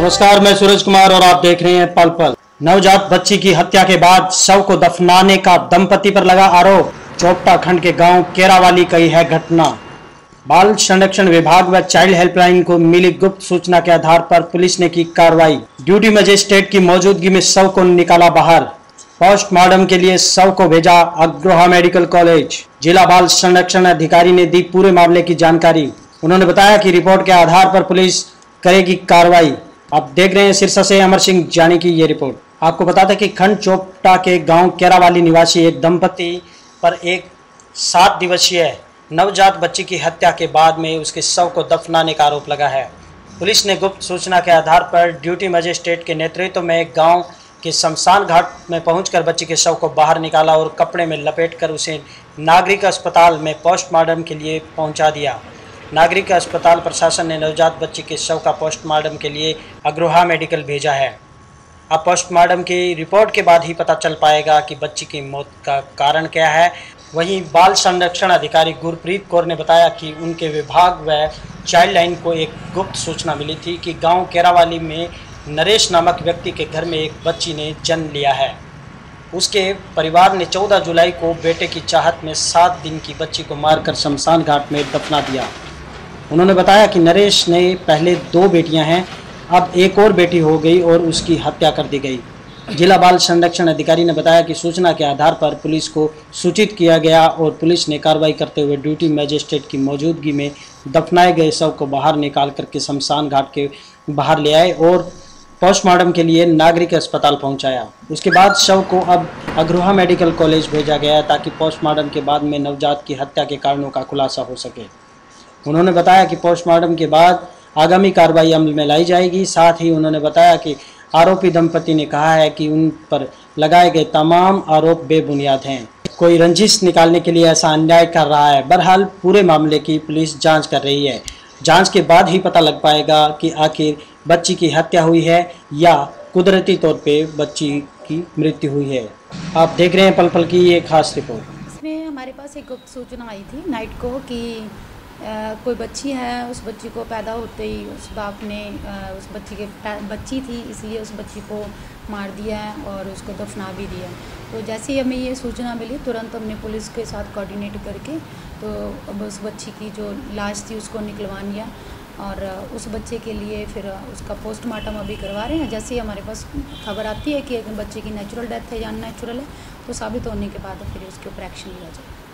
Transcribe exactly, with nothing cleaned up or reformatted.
नमस्कार, मैं सूरज कुमार और आप देख रहे हैं पल पल। नवजात बच्ची की हत्या के बाद शव को दफनाने का दंपति पर लगा आरोप। चौपटा खंड के गांव केरावाली का यह घटना। बाल संरक्षण विभाग व चाइल्ड हेल्पलाइन को मिली गुप्त सूचना के आधार पर पुलिस ने की कार्रवाई। ड्यूटी मजिस्ट्रेट की मौजूदगी में शव को निकाला बाहर। पोस्टमार्टम के लिए शव को भेजा अग्रोहा मेडिकल कॉलेज। जिला बाल संरक्षण अधिकारी ने दी पूरे मामले की जानकारी। उन्होंने बताया कि रिपोर्ट के आधार पर पुलिस करेगी कार्रवाई। आप देख रहे हैं सिरसा से अमर सिंह जानी की ये रिपोर्ट। आपको बता दें कि खंड चौपटा के गाँव केरावाली निवासी एक दंपति पर एक सात दिवसीय नवजात बच्ची की हत्या के बाद में उसके शव को दफनाने का आरोप लगा है। पुलिस ने गुप्त सूचना के आधार पर ड्यूटी मजिस्ट्रेट के नेतृत्व में गांव के शमशान घाट में पहुंचकर बच्ची के शव को बाहर निकाला और कपड़े में लपेटकर उसे नागरिक अस्पताल में पोस्टमार्टम के लिए पहुंचा दिया। नागरिक अस्पताल प्रशासन ने नवजात बच्ची के शव का पोस्टमार्टम के लिए अग्रोहा मेडिकल भेजा है। अब पोस्टमार्टम की रिपोर्ट के बाद ही पता चल पाएगा कि बच्ची की मौत का कारण क्या है। वहीं बाल संरक्षण अधिकारी गुरप्रीत कौर ने बताया कि उनके विभाग व चाइल्ड लाइन को एक गुप्त सूचना मिली थी कि गांव केरावाली में नरेश नामक व्यक्ति के घर में एक बच्ची ने जन्म लिया है। उसके परिवार ने चौदह जुलाई को बेटे की चाहत में सात दिन की बच्ची को मारकर शमशान घाट में दफना दिया। उन्होंने बताया कि नरेश ने पहले दो बेटियाँ हैं, अब एक और बेटी हो गई और उसकी हत्या कर दी गई। जिला बाल संरक्षण अधिकारी ने बताया कि सूचना के आधार पर पुलिस को सूचित किया गया और पुलिस ने कार्रवाई करते हुए ड्यूटी मजिस्ट्रेट की मौजूदगी में दफनाए गए शव को बाहर निकाल करके शमशान घाट के बाहर ले आए और पोस्टमार्टम के लिए नागरिक अस्पताल पहुंचाया। उसके बाद शव को अब अग्रोहा मेडिकल कॉलेज भेजा गया ताकि पोस्टमार्टम के बाद में नवजात की हत्या के कारणों का खुलासा हो सके। उन्होंने बताया कि पोस्टमार्टम के बाद आगामी कार्रवाई अमल में लाई जाएगी। साथ ही उन्होंने बताया कि आरोपी दंपति ने कहा है कि उन पर लगाए गए तमाम आरोप बेबुनियाद हैं, कोई रंजिश निकालने के लिए ऐसा अन्याय कर रहा है। बहरहाल पूरे मामले की पुलिस जांच कर रही है। जांच के बाद ही पता लग पाएगा कि आखिर बच्ची की हत्या हुई है या कुदरती तौर पे बच्ची की मृत्यु हुई है। आप देख रहे हैं पल पल की ये खास रिपोर्ट। इसमें हमारे पास एक गुप्त सूचना आई थी नाइट को कि Uh, कोई बच्ची है, उस बच्ची को पैदा होते ही उस बाप ने uh, उस बच्ची के बच्ची थी इसलिए उस बच्ची को मार दिया है और उसको दफना भी दिया। तो जैसे ही हमें ये सूचना मिली तुरंत हमने पुलिस के साथ कोऑर्डिनेट करके तो अब उस बच्ची की जो लाश थी उसको निकलवा लिया और उस बच्चे के लिए फिर उसका पोस्टमार्टम अभी करवा रहे हैं। जैसे ही हमारे पास खबर आती है कि एक बच्चे की नेचुरल डेथ है या अननेचुरल है तो साबित होने के बाद फिर उसके ऊपर एक्शन लिया जाए।